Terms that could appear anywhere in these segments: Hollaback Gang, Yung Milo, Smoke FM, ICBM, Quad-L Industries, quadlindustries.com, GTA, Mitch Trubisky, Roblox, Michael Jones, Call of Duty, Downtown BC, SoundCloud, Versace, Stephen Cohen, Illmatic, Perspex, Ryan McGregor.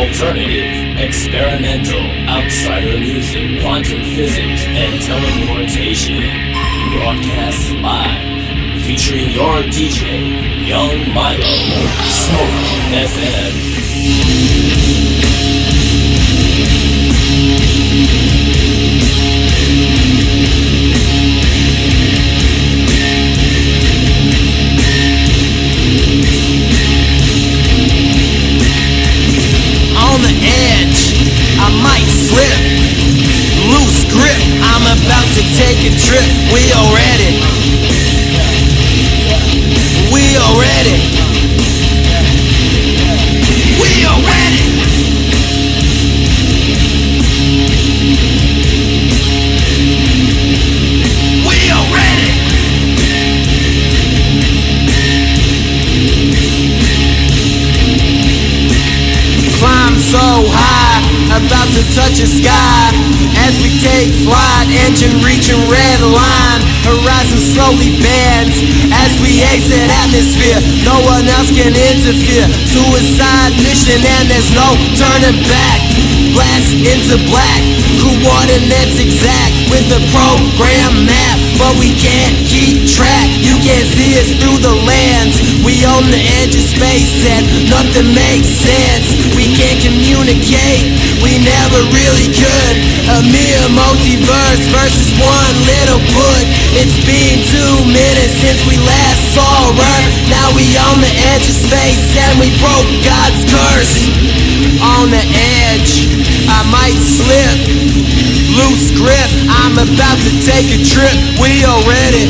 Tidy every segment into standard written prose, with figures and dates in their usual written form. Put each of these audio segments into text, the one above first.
alternative, experimental, outsider music, quantum physics, and teleportation. Broadcast live, featuring your DJ, Yung Milo, Smoke FM. Take a trip, we already. Climb so high, about to touch the sky. As we take flight, engine reaching red line, horizon slowly bends. As we exit atmosphere, no one else can interfere. Suicide mission and there's no turning back. Blast into black, coordinates exact with the program map, but we can't keep track. You can't see us through the lens. We on the edge of space and nothing makes sense. We can't communicate, we never really could. A mere multiverse versus one little put. It's been 2 minutes since we last saw Earth. Now we on the edge of space and we broke God's curse. On the edge, I might slip. Loose grip, I'm about to take a trip. We already.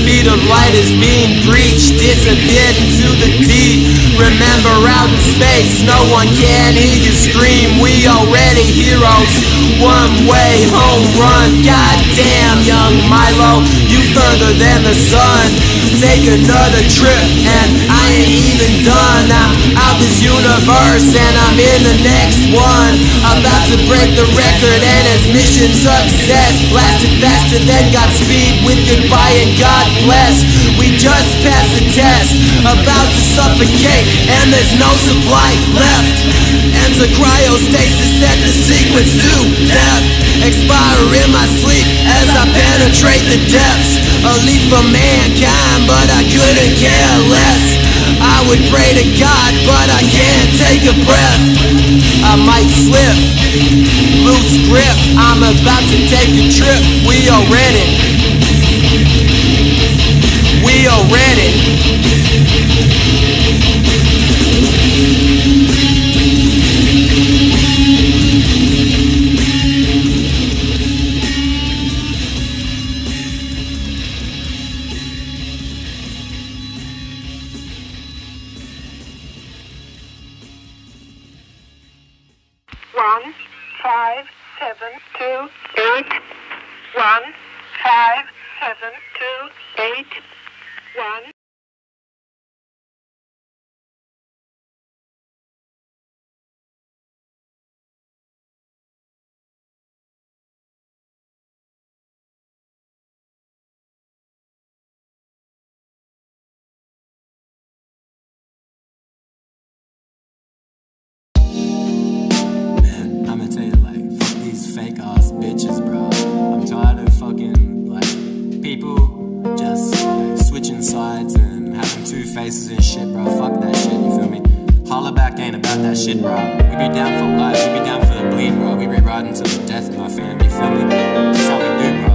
Speed of light is being breached, disappeared into the deep. Remember out in space, no one can hear you scream. We already heroes, one way home run. Goddamn, Yung Milo, you further than the sun. Take another trip and I ain't even done. I'm out this universe and I'm in the next one. About to break the record and it's mission success. Blasted faster than Godspeed with goodbye and God bless. We just passed the test, about to suffocate and there's no supply left. Enter cryostasis at the sequence to death. Expire in my sleep as I penetrate the depths. A leap for mankind, but I couldn't care less. I would pray to God, but I can't take a breath. I might slip, loose grip, I'm about to take a trip. We already. 1, 5, 7, 2, 8. 1, 5, 7, 2, 8. 1. And shit, bro, fuck that shit, you feel me? Hollaback ain't about that shit, bro. We be down for life, we be down for the bleed, bro. We be riding to the death, my fam, you feel me? That's how we do,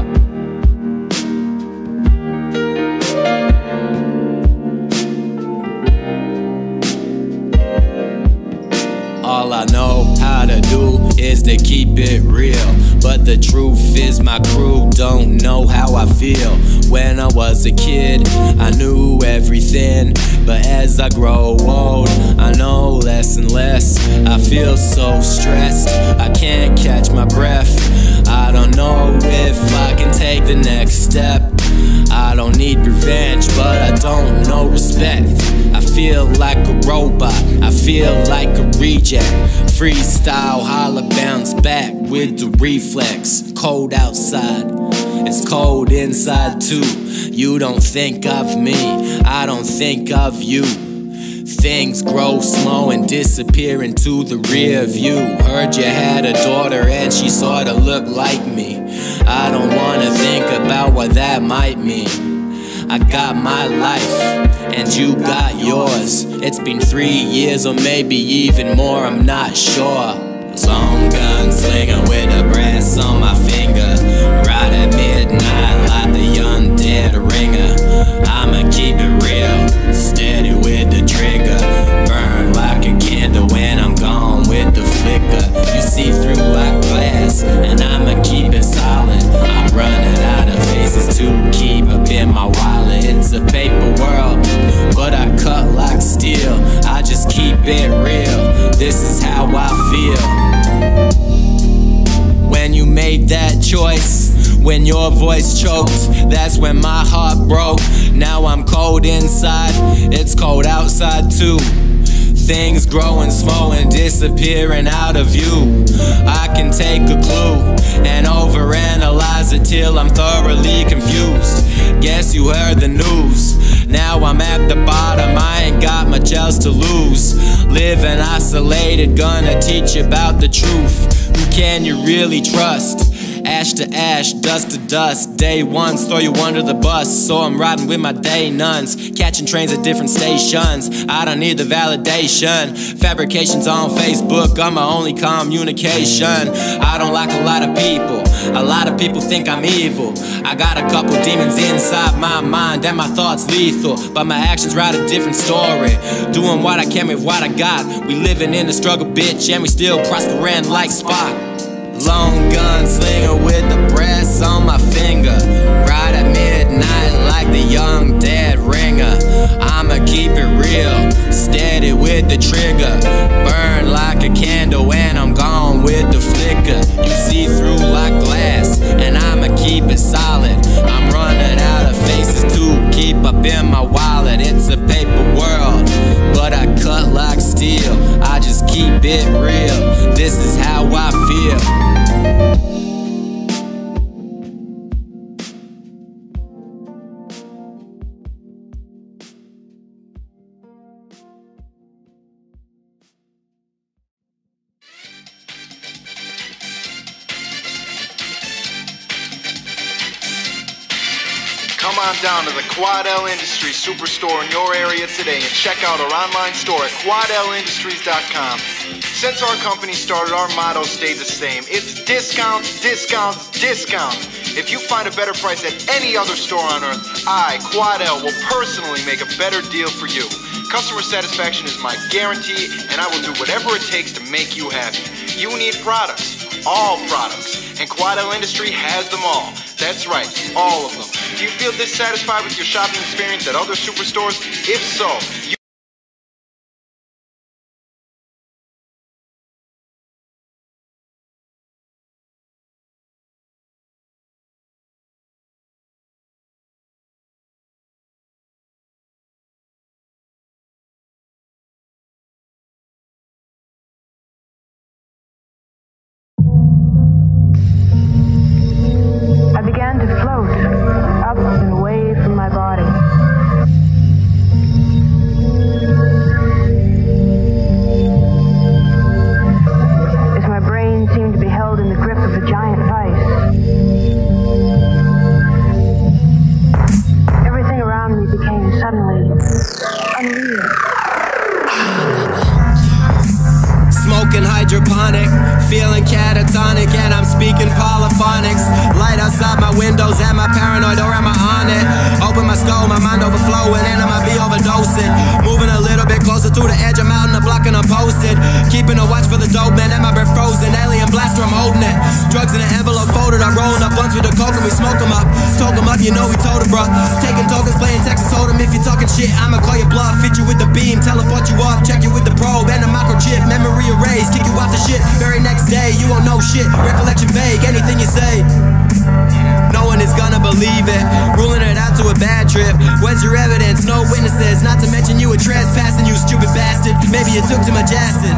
bro. All I know how to do is to keep it real, but the truth is my crew don't know how I feel. When I was a kid, I knew everything, but as I grow old, I know less and less. I feel so stressed, I can't catch my breath. I don't know if I can take the next step. I don't need revenge, but I don't know respect. I feel like a robot, I feel like a reject. Freestyle, holla, bounce back with the reflex. Cold outside, it's cold inside too. You don't think of me, I don't think of you. Things grow slow and disappear into the rear view. Heard you had a daughter and she sorta looked like me. I don't wanna think about what that might mean. I got my life and you got yours. It's been 3 years or maybe even more, I'm not sure. Long gun slinger with the brass on my finger. Right at midnight like the undead ringer. I'ma keep it real, steady with the trigger. Burn like a candle when I'm gone with the flicker. You see through like glass, and I'ma keep it solid. I'm running out of faces to keep up in my wallet. It's a paper world, but I cut like steel. I just keep it real, this is how I feel. When you made that choice, when your voice choked, that's when my heart broke. Now I'm cold inside, it's cold outside too. Things growing slow and disappearing out of view. I can take a clue and overanalyze it till I'm thoroughly confused. Guess you heard the news, now I'm at the bottom, I ain't got much else to lose. Living isolated, gonna teach about the truth. Who can you really trust? Ash to ash, dust to dust. Day ones throw you under the bus. So I'm riding with my day nuns, catching trains at different stations. I don't need the validation. Fabrications on Facebook are my only communication. I don't like a lot of people. A lot of people think I'm evil. I got a couple demons inside my mind and my thoughts lethal, but my actions write a different story. Doing what I can with what I got. We living in the struggle, bitch, and we still prospering like Spock. Long gun slinger with the brass on my finger. Right at midnight like the young dead ringer. I'ma keep it real, steady with the trigger. Burn like a candle and I'm gone with the flicker. You see through like glass and I'ma keep it solid. I'm running out of faces to keep up in my wallet. It's a paper world, but I cut like steel. I just keep it real, this is how I feel. Come on down to the Quad-L Industries Superstore in your area today and check out our online store at quadlindustries.com. Since our company started, our motto stayed the same. It's discounts, discounts, discounts. If you find a better price at any other store on earth, I, Quad-L, will personally make a better deal for you. Customer satisfaction is my guarantee, and I will do whatever it takes to make you happy. You need products, all products, and Quad-L Industry has them all. That's right, all of them. Do you feel dissatisfied with your shopping experience at other superstores? If so, you is gonna believe it. Ruling it out to a bad trip. Where's your evidence? No witnesses. Not to mention you were trespassing, you stupid bastard. Maybe you took too much acid.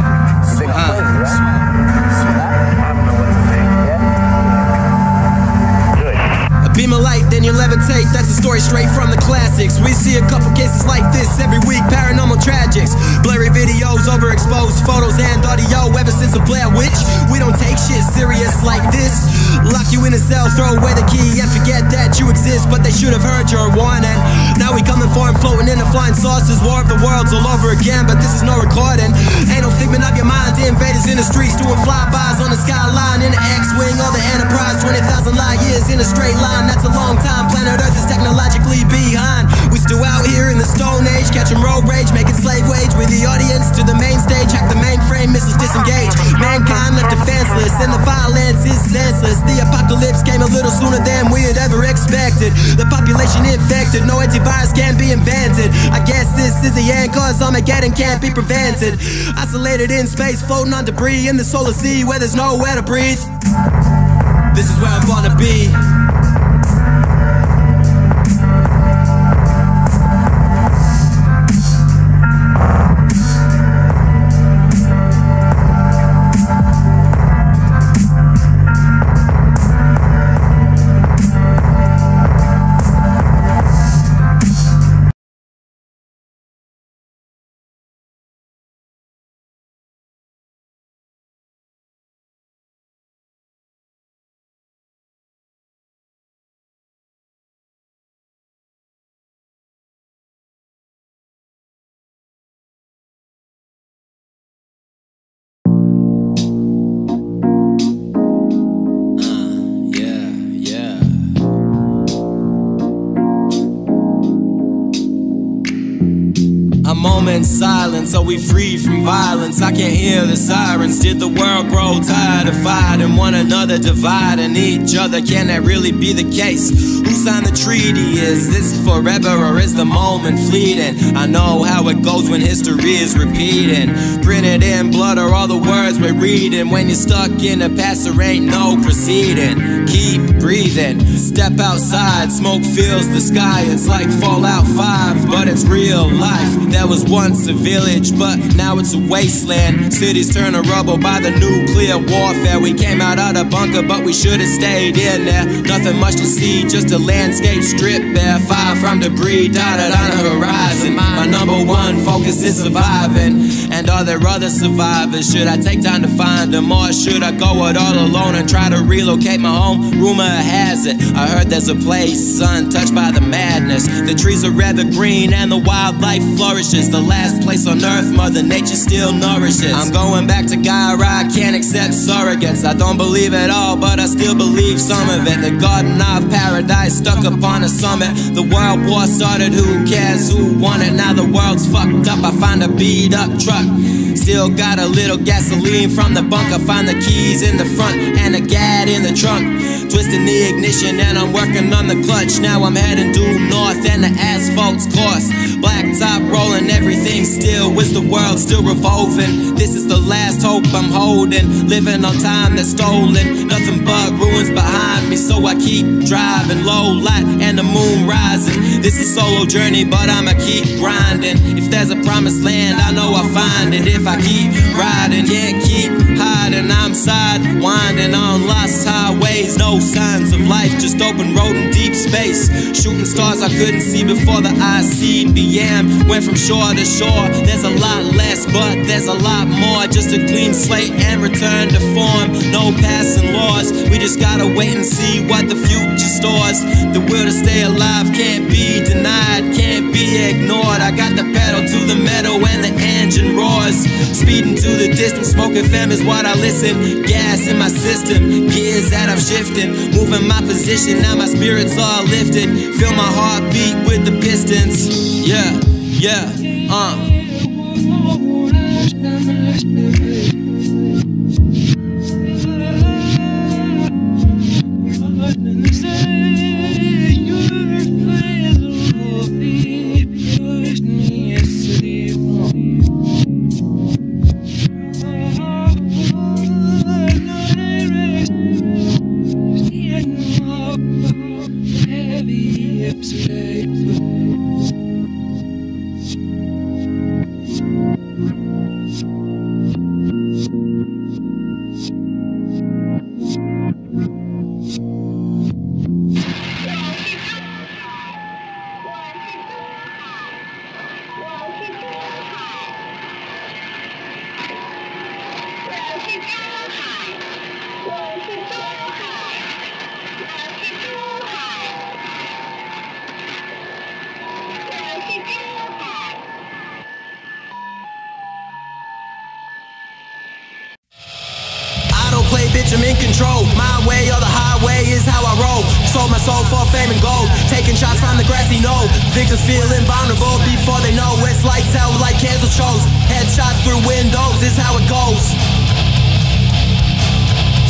Beam of light, then you levitate. That's a story straight from the classics. We see a couple cases like this every week. Paranormal tragics, blurry videos, overexposed photos and audio. Ever since the Blair Witch, we don't take shit serious like this. Lock you in a cell, throw away the key, and forget that you exist. But they should have heard your warning. Now we coming for him, floating in the flying saucers. War of the Worlds all over again, but this is no recording. Ain't no figment of your mind. The invaders in the streets doing flybys on the skyline in the X-wing or the Enterprise. 20,000 light years in a straight line. That's a long time, planet Earth is technologically behind. We still out here in the Stone Age, catching road rage, making slave wage. With the audience to the main stage, hack the mainframe, missiles disengage. Mankind left defenseless, and the violence is senseless. The apocalypse came a little sooner than we had ever expected. The population infected, no antivirus can be invented. I guess this is the end, cause Armageddon can't be prevented. Isolated in space, floating on debris in the solar sea, where there's nowhere to breathe. This is where I wanna be. Silence, so we free from violence. I can hear the sirens. Did the world grow tired of fighting one another, dividing each other? Can that really be the case? Who signed the treaty? Is this forever or is the moment fleeting? I know how it goes when history is repeating. Printed in blood are all the words we're reading. When you're stuck in the past, there ain't no proceeding. Keep breathing, step outside. Smoke fills the sky, it's like Fallout 5, but it's real life. There was once a village, but now it's a wasteland. Cities turn to rubble by the nuclear warfare. We came out of the bunker, but we should have stayed in there. Nothing much to see, just a landscape stripped bare. Fire from debris dotted on the horizon. My number one focus is surviving. And are there other survivors? Should I take time to find them, or should I go it all alone and try to relocate my home? Rumor has it, I heard there's a place untouched by the madness. The trees are rather green and the wildlife flourishes. The last place on earth Mother Nature still nourishes. I'm going back to Gaia, I can't accept surrogates. I don't believe it all, but I still believe some of it. The garden of paradise stuck upon a summit. The world war started, who cares who won it? Now the world's fucked up, I find a beat up truck. Still got a little gasoline from the bunker. Find the keys in the front and the gad in the trunk. Twisting the ignition and I'm working on the clutch. Now I'm heading due north and the asphalt's coarse. Blacktop rolling, everything still. Is the world still revolving? This is the last hope I'm holding. Living on time that's stolen. Nothing but ruins behind me, so I keep driving. Low light and the moon rising. This is a solo journey, but I'ma keep grinding. If there's a promised land, I know I'll find it. If I keep riding, can't keep hiding. I'm sidewinding on lost highways. No signs of life, just open road in deep space. Shooting stars I couldn't see before the ICBM. Went from shore to shore. There's a lot less, but there's a lot more. Just a clean slate and return to form. No passing laws, we just gotta wait and see what the future stores. The will to stay alive can't be denied, can't be ignored. I got the pedal to the metal and the engine roars. Speeding to the distance, Smoke FM is what I listen. Gas in my system, gears that I'm shifting. Moving my position, now my spirit's all lifted. Feel my heartbeat with the pistons. Yeah, yeah, bitch, I'm in control. My way or the highway is how I roll. Sold my soul for fame and gold. Taking shots from the grassy knoll. Victims feel invulnerable before they know. It's lights out like cancel shows. Headshots through windows is how it goes.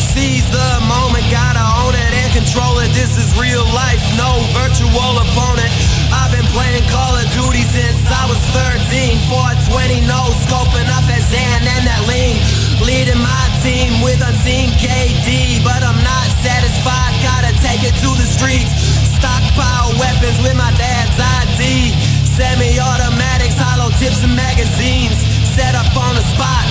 Seize the moment, gotta own it and control it. This is real life, no virtual opponent. I've been playing Call of Duty since I was 13. 420, no scoping up at Zan and that lean. Leading my team with unseen KD, but I'm not satisfied, gotta take it to the streets. Stockpile weapons with my dad's ID. Semi-automatics, hollow tips and magazines. Set up on the spot,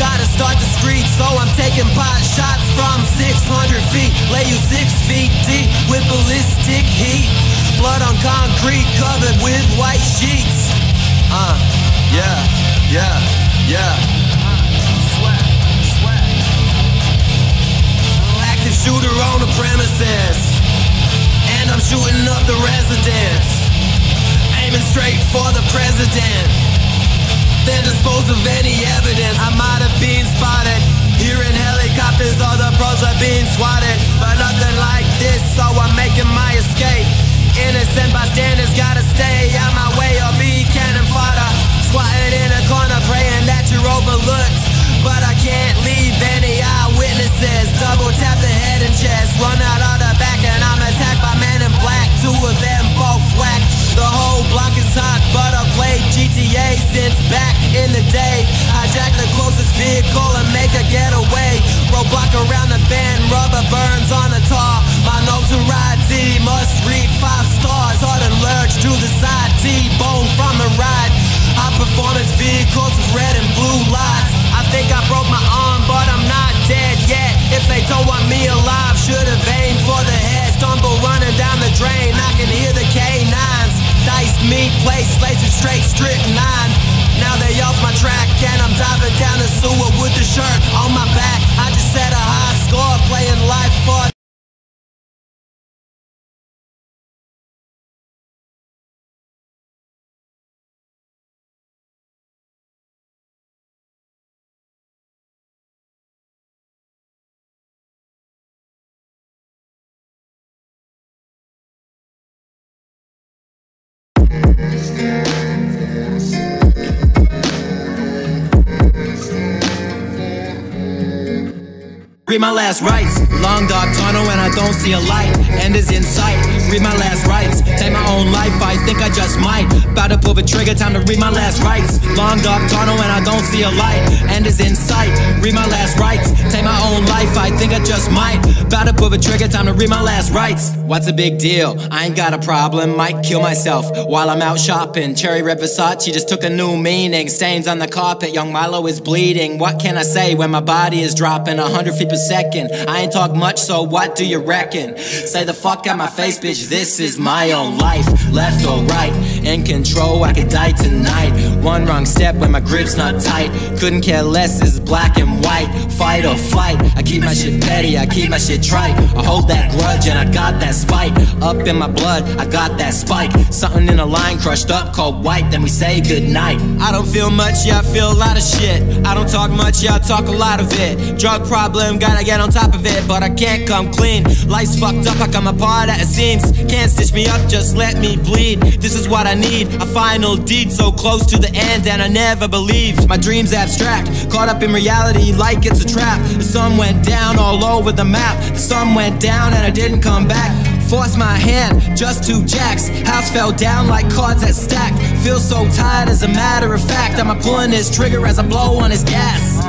gotta start the street. So I'm taking pot shots from 600 feet. Lay you 6 feet deep with ballistic heat. Blood on concrete covered with white sheets. Active shooter on the premises, and I'm shooting up the residence. Aiming straight for the president, then dispose of any evidence. I might have been spotted here in helicopters, or the pros are being swatted, but nothing like this, so I'm making my escape. Innocent bystanders gotta stay out my way or be cannon fodder. Squatting in a corner praying that you're overlooked, but I can't leave any eyewitnesses. Double tap the head and chest, run out of the back, and I'm attacked by men in black. Two of them both whack. The whole block is hot, but I played GTA since back in the day. Hijack the closest vehicle and make a getaway. Roblox around the bend, rubber burns on the tar. My notoriety must read 5 stars. Hard and lurch to the side, T-bone from the ride. High performance vehicles with red and blue lights. I think I broke my arm, but I'm not dead yet. If they don't want me alive, should've aimed for the head. Stumble running down the drain, I can hear the canines. Diced meat, plates, laced with straight strychnine. Now they off my track, and I'm diving down the sewer with the shirt on my back. I just set a high score, playing life for read my last rites, long dark tunnel and I don't see a light, end is in sight. Read my last rites, take my own life, I think I just might. About to pull the trigger, time to read my last rites. Long dark tunnel and I don't see a light, end is in sight. Read my last rites, take my own life, I think I just might. About to pull the trigger, time to read my last rites. What's a big deal? I ain't got a problem, might kill myself while I'm out shopping. Cherry red Versace just took a new meaning. Stains on the carpet, Yung Milo is bleeding. What can I say when my body is dropping 100 feet second? I ain't talk much, so what do you reckon? Say the fuck out my face, bitch, this is my own life. Left or right, in control, I could die tonight. One wrong step when my grip's not tight. Couldn't care less, it's black and white. Fight or flight, I keep my shit petty, I keep my shit trite. I hold that grudge and I got that spite. Up in my blood, I got that spike. Something in a line crushed up called white, then we say goodnight. I don't feel much, yeah, I feel a lot of shit. I don't talk much, yeah, I talk a lot of it. Drug problem, gotta get on top of it, but I can't come clean. Life's fucked up, I come apart at the seams. Can't stitch me up, just let me bleed. This is what I need, a final deed. So close to the end and I never believed. My dream's abstract, caught up in reality like it's a trap. The sun went down all over the map. The sun went down and I didn't come back. Forced my hand, just 2 jacks. House fell down like cards that stacked. Feel so tired as a matter of fact. I'm pulling this trigger as I blow on his gas.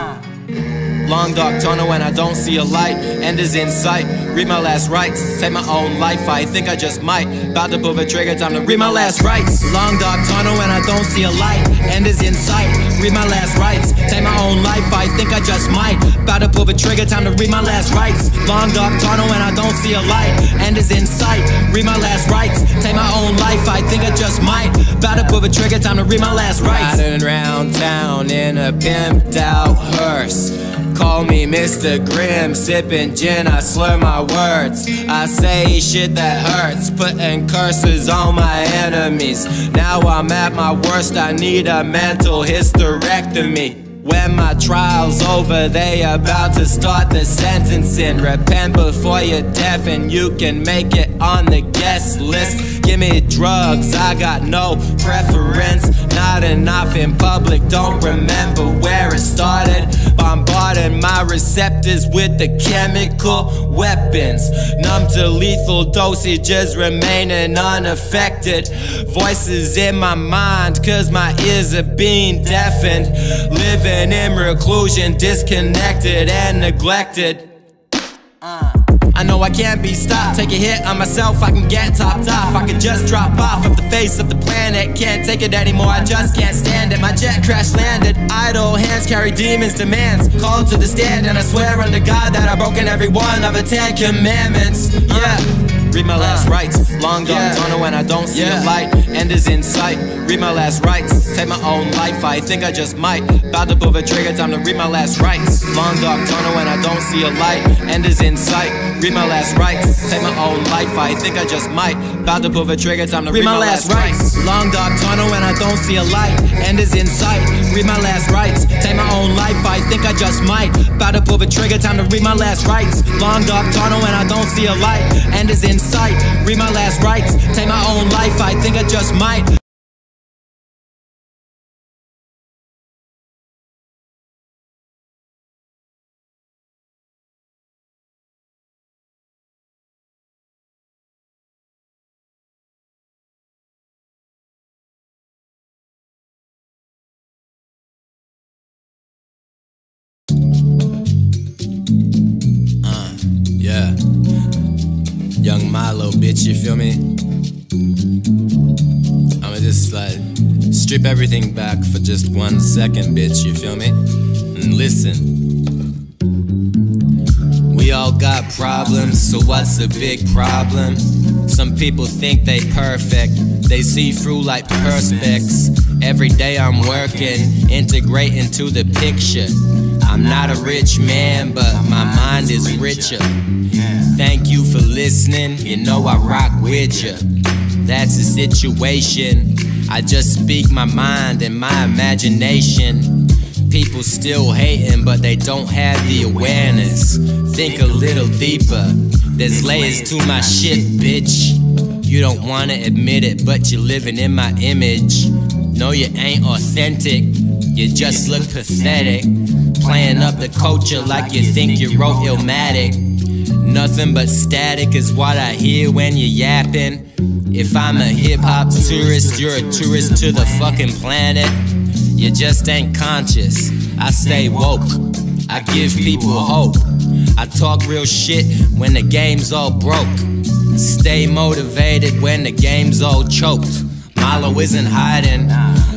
Long dark tunnel and I don't see a light, end is in sight. Read my last rites, take my own life, I think I just might. About to pull the trigger, time to read my last rites. Long dark tunnel and I don't see a light, end is in sight. Read my last rites, take my own life, I think I just might. About to pull the trigger, time to read my last rites. Long dark tunnel and I don't see a light, end is in sight. Read my last rites, take my own life, I think I just might. About to pull the trigger, time to read my last rites. Riding around town in a pimped out hearse. Call me Mr. Grimm, sipping gin, I slur my words. I say shit that hurts, putting curses on my enemies. Now I'm at my worst, I need a mental hysterectomy. When my trial's over, they about to start the sentencing. Repent before you're deaf and you can make it on the guest list. Give me drugs, I got no preference. Not enough in public, don't remember where it started. Bombarding my receptors with the chemical weapons. Numb to lethal dosages, remaining unaffected. Voices in my mind, cause my ears are being deafened. Living in reclusion, disconnected and neglected. I know I can't be stopped. Take a hit on myself, I can get topped off. I can just drop off of the face of the planet. Can't take it anymore, I just can't stand it. My jet crash landed, idle hands carry demons' demands. Called to the stand and I swear under God that I've broken every one of the 10 commandments. Yeah. Read my last rites, long gone tunnel when I don't see a light. End is in sight, read my last rites. Take my own life, I think I just might. About to pull the trigger, time to read my last rites. Long dark tunnel when I don't see a light. End is in sight, read my last rites. Take my own life, I think I just might. About to pull the trigger, time to read my last rites. Long dark tunnel when I don't see a light. End is in sight, read my last rites. Take my own life, I think I just might. About to pull the trigger, time to read my last rites. Long dark tunnel when I don't see a light. End is in sight, read my last rites. Take my own life, I think I just might. Yeah. Yung Milo, bitch, you feel me? I'ma just like strip everything back for just 1 second, bitch, you feel me? And listen, we all got problems, so what's a big problem? Some people think they perfect, they see through like perspex. Every day I'm working, integrating to the picture. I'm not a rich man, but my mind is richer. Thank you for listening, you know I rock with ya. That's the situation, I just speak my mind and my imagination. People still hating, but they don't have the awareness. Think a little deeper, there's layers to my shit, bitch. You don't wanna admit it, but you're living in my image. No, you ain't authentic, you just look pathetic. Playing up the culture like you think you wrote Illmatic. Nothing but static is what I hear when you're yapping. If I'm a hip-hop tourist, you're a tourist to the fucking planet. You just ain't conscious, I stay woke, I give people hope. I talk real shit when the game's all broke. Stay motivated when the game's all choked. Milo isn't hiding,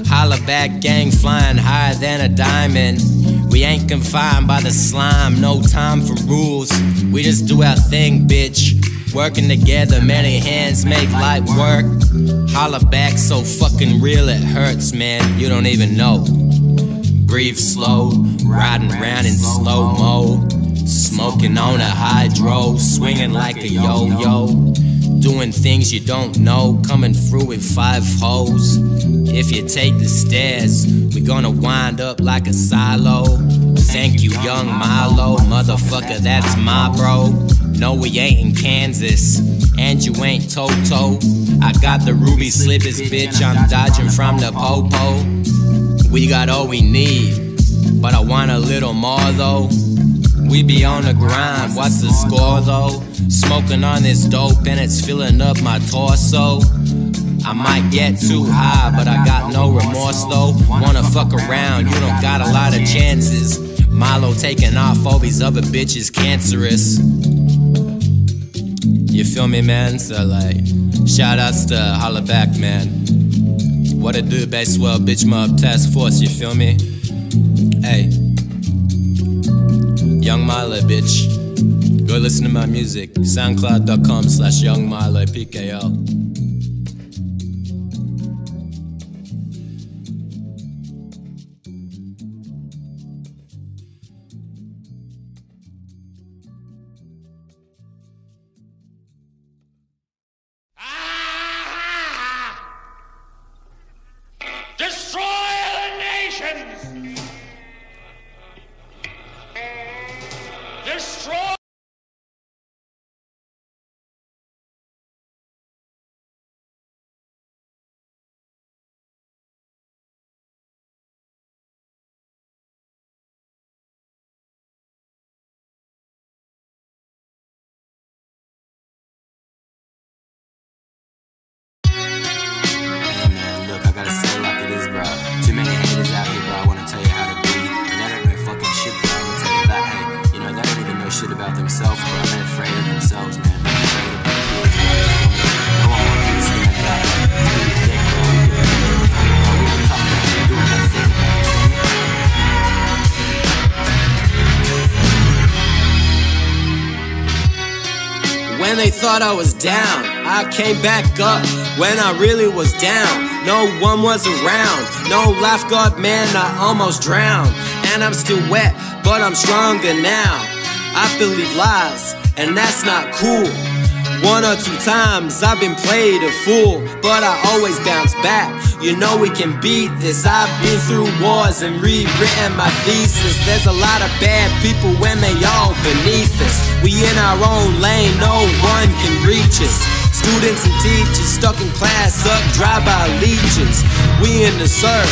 Hollaback Gang flying higher than a diamond. We ain't confined by the slime, no time for rules. We just do our thing, bitch. Working together, many hands make light work. Hollaback so fucking real it hurts, man, you don't even know. Breathe slow, riding round in slow-mo. Smoking on a hydro, swinging like a yo-yo. Doing things you don't know, coming through with 5 hoes. If you take the stairs, we're gonna wind up like a silo. Thank you, Yung Milo, motherfucker, that's my bro. No, we ain't in Kansas, and you ain't Toto. I got the ruby slippers, bitch, I'm dodging from the popo. We got all we need, but I want a little more though. We be on the grind, what's the score though? Smoking on this dope and it's filling up my torso. I might get too high, but I got no remorse though. Wanna fuck around, you don't got a lot of chances. Milo taking off, all these other bitches cancerous. You feel me, man? So like, shout outs to Hollaback, man. What a dude, bass well, bitch mob task force, you feel me? Hey, Yung Milo, bitch. Go listen to my music, soundcloud.com/YoungMiloPKL. Destroy the nations! Then they thought I was down. I came back up when I really was down. No one was around, no lifeguard, man, I almost drowned. And I'm still wet, but I'm stronger now. I believe lies, and that's not cool. One or two times I've been played a fool, but I always bounce back. You know we can beat this. I've been through wars and rewritten my thesis. There's a lot of bad people when they all beneath us. We in our own lane, no one can reach us. Students and teachers stuck in class, up dry by leeches. We in the surf,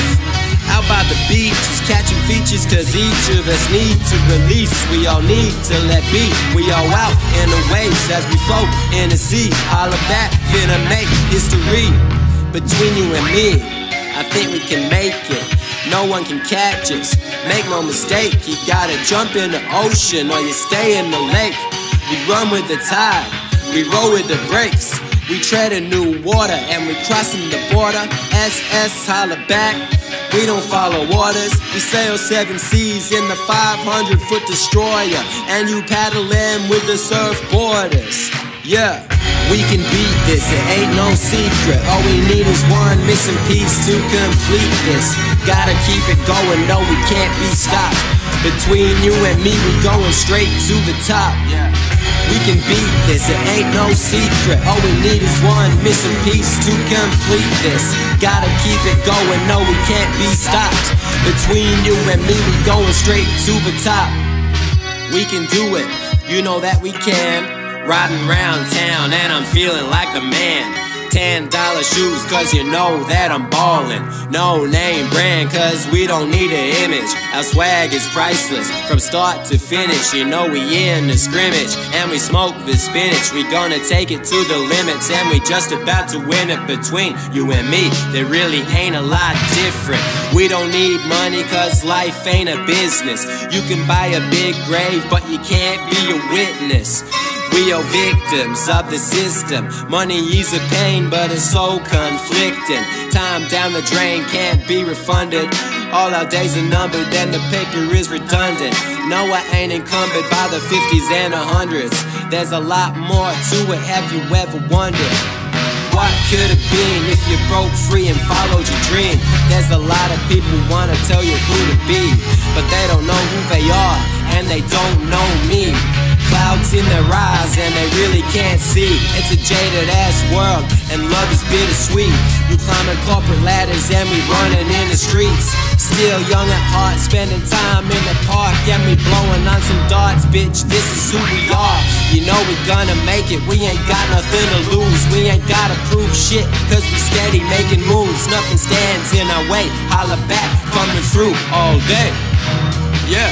out by the beaches, catching features, cause each of us need to release. We all need to let be. We all out in the waves as we float in the sea. All of that finna make history. Between you and me, I think we can make it. No one can catch us, make no mistake. You gotta jump in the ocean or you stay in the lake. We run with the tide, we roll with the brakes. We tread in new water and we're crossing the border. SS Hollaback. We don't follow orders, we sail 7 seas in the 500-foot destroyer. And you paddle in with the surfboarders. Yeah, we can beat this, it ain't no secret. All we need is one missing piece to complete this. Gotta keep it going, no we can't be stopped. Between you and me, we going straight to the top. We can beat this, it ain't no secret. All we need is one missing piece to complete this. Gotta keep it going, no we can't be stopped. Between you and me, we going straight to the top. We can do it, you know that we can. Riding round town and I'm feeling like the man. $10 shoes cause you know that I'm ballin'. No name brand cause we don't need an image. Our swag is priceless from start to finish. You know we in the scrimmage and we smoke the spinach. We gonna take it to the limits and we just about to win it. Between you and me, there really ain't a lot different. We don't need money cause life ain't a business. You can buy a big grave but you can't be a witness. We are victims of the system. Money is a pain, but it's so conflicting. Time down the drain can't be refunded. All our days are numbered and the paper is redundant. No, I ain't encumbered by the 50s and the 100s. There's a lot more to it, have you ever wondered? What could have been if you broke free and followed your dream? There's a lot of people wanna tell you who to be, but they don't know who they are, and they don't know me. Clouds in their eyes and they really can't see. It's a jaded ass world and love is bittersweet. You climbing corporate ladders and we running in the streets. Still young at heart, spending time in the park and we blowing on some darts, bitch, this is who we are. You know we gonna make it, we ain't got nothing to lose. We ain't gotta prove shit, cause we steady making moves. Nothing stands in our way, Hollaback coming through all day. Yeah.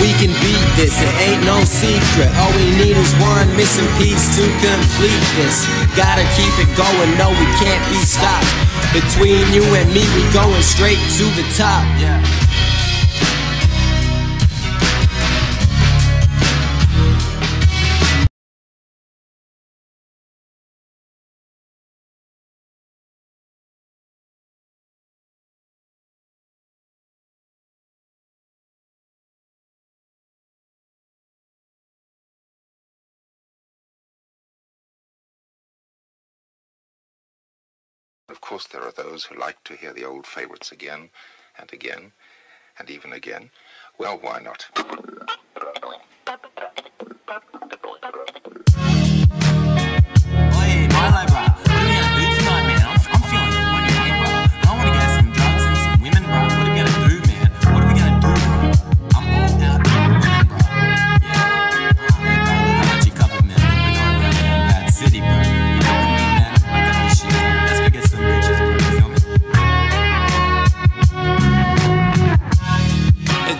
We can beat this, it ain't no secret. All we need is one missing piece to complete this. Gotta keep it going, no we can't be stopped. Between you and me, we going straight to the top. Yeah. Of course, there are those who like to hear the old favorites again and again and even again. Well, why not?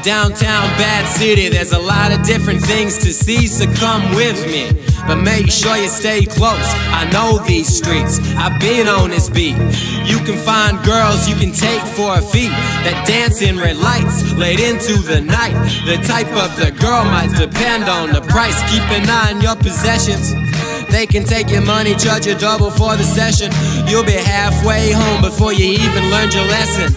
Downtown Bad City, there's a lot of different things to see, so come with me. But make sure you stay close, I know these streets, I've been on this beat. You can find girls you can take for a feat, that dance in red lights, late into the night. The type of the girl might depend on the price. Keep an eye on your possessions, they can take your money, charge you double for the session. You'll be halfway home before you even learned your lesson.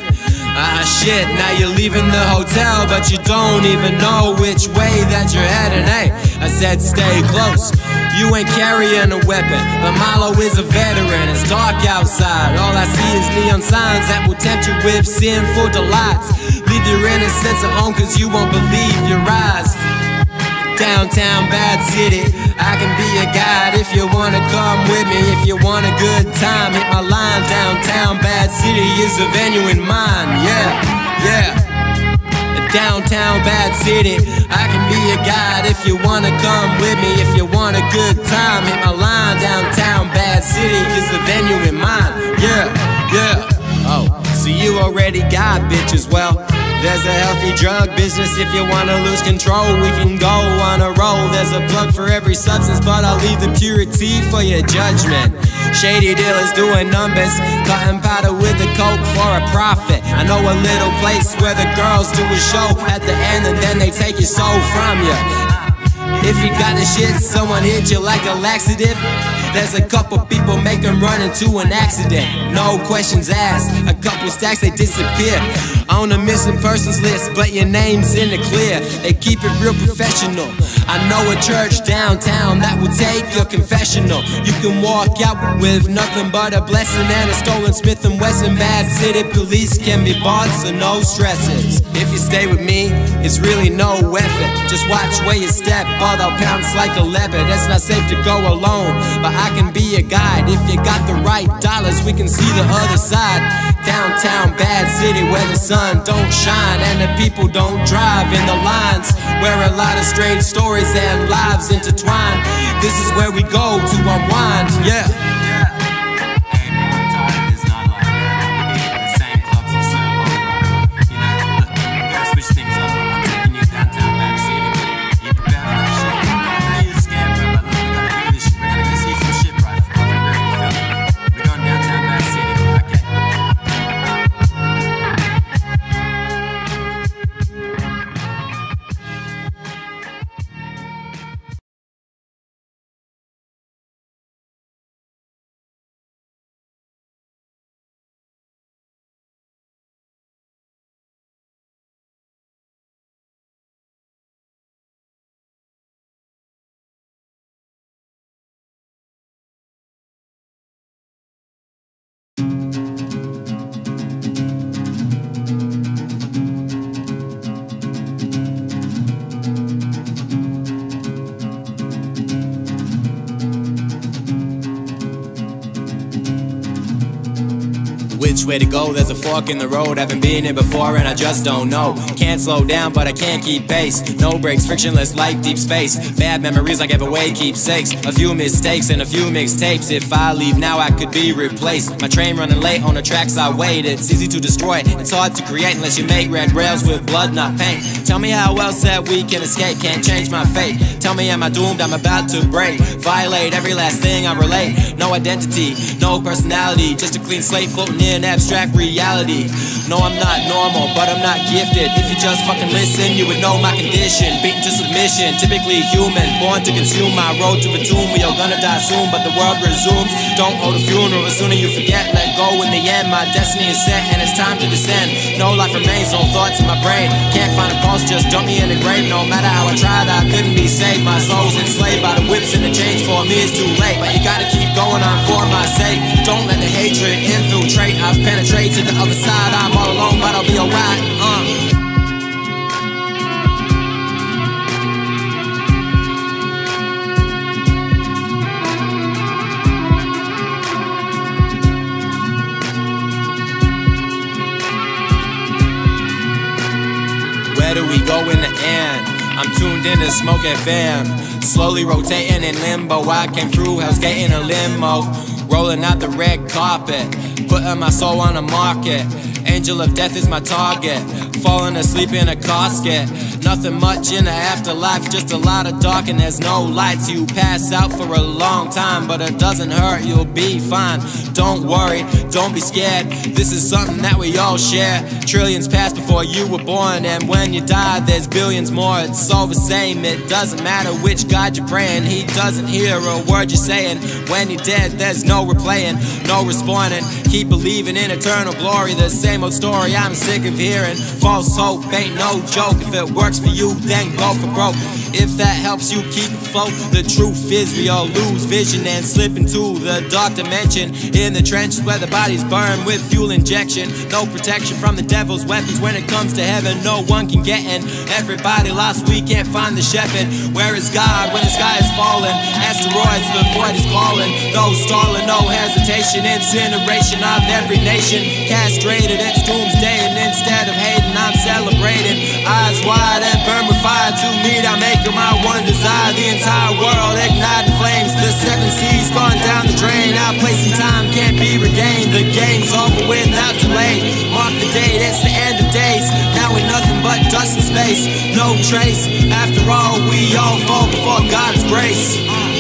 Shit, now you're leaving the hotel, but you don't even know which way that you're heading. Hey, I said stay close. You ain't carrying a weapon, but Milo is a veteran. It's dark outside, all I see is neon signs that will tempt you with sinful delights. Leave your innocence alone, cause you won't believe your eyes. Downtown, bad city, I can be a guide if you wanna come with me. If you want a good time, hit my line. Downtown, bad city is the venue in mind. Yeah. Downtown, bad city, I can be a guide if you wanna come with me. If you want a good time, hit my line. Downtown, bad city is the venue in mind. Yeah. Oh, so you already got bitches, well, there's a healthy drug business. If you wanna lose control, we can go on a roll. There's a plug for every substance, but I'll leave the purity for your judgment. Shady dealers doing numbers, cutting powder with the coke for a profit. I know a little place where the girls do a show at the end, and then they take your soul from you. If you got the shit, someone hit you like a laxative. There's a couple people make them run into an accident, no questions asked. A couple stacks, they disappear on the missing persons list, but your name's in the clear. They keep it real professional. I know a church downtown that will take your confessional. You can walk out with nothing but a blessing and a stolen Smith & Wesson. Bad city police can be bought, so no stresses. If you stay with me, it's really no effort. Just watch where you step, or they'll pounce like a leopard. It's not safe to go alone, but I can be a guide. If you got the right dollars, we can see the other side. Downtown, bad city, where the sun don't shine and the people don't drive in the lines, where a lot of strange stories and lives intertwine. This is where we go to unwind, yeah. Which way to go? There's a fork in the road. Haven't been here before and I just don't know. Can't slow down but I can't keep pace. No brakes, frictionless like deep space. Bad memories I gave away, keepsakes. A few mistakes and a few mixtapes. If I leave now I could be replaced. My train running late on the tracks I wait. It's easy to destroy, it's hard to create unless you make red rails with blood not paint. Tell me how else that we can escape. Can't change my fate. Tell me am I doomed, I'm about to break. Violate every last thing I relate. No identity, no personality, just a clean slate floating in abstract reality. No, I'm not normal, but I'm not gifted. If you just fucking listen, you would know my condition. Beaten to submission, typically human, born to consume. My road to a tomb, we all gonna die soon, but the world resumes. Don't hold a funeral, the sooner you forget, let go in the end. My destiny is set and it's time to descend. No life remains, no thoughts in my brain. Can't find a pulse, just dump me in the grave. No matter how I tried, I couldn't be saved. My soul's enslaved by the whips and the chains. For me it's too late, but you gotta keep going on for my sake. Don't let the hatred infiltrate. I've penetrated to the other side, I'm all alone, but I'll be alright, Where do we go in the end? I'm tuned in to Smoke FM. Slowly rotating in limbo, I came through hell's gate in a limo. Rolling out the red carpet, putting my soul on the market. Angel of death is my target, falling asleep in a casket. Nothing much in the afterlife, just a lot of dark and there's no lights. You pass out for a long time, but it doesn't hurt, you'll be fine. Don't worry, don't be scared, this is something that we all share. Trillions passed before you were born, and when you die there's billions more. It's all the same, it doesn't matter which God you're praying, he doesn't hear a word you're saying. When you're dead there's no replaying, no responding. Keep believing in eternal glory, the same old story I'm sick of hearing. False hope ain't no joke, if it works for you then go for broke. If that helps you keep afloat, the truth is we all lose vision and slip into the dark dimension. In the trenches where the bodies burn with fuel injection, no protection from the devil's weapons. When it comes to heaven no one can get in, everybody lost, we can't find the shepherd. Where is God when the sky is falling? Asteroids, the void is calling. Those stalling, no hesitation, incineration of every nation. Castrated, it's doomsday, and instead of hating I'm celebrating. Eyes wide and burn with fire, to me I'm making my one desire. The entire world ignited flames, the seven seas gone down the drain. Our place in time can't be regained, the game's over without delay. Mark the date, it's the end of days, now we're nothing but dust in space. No trace, after all we all fall before God's grace.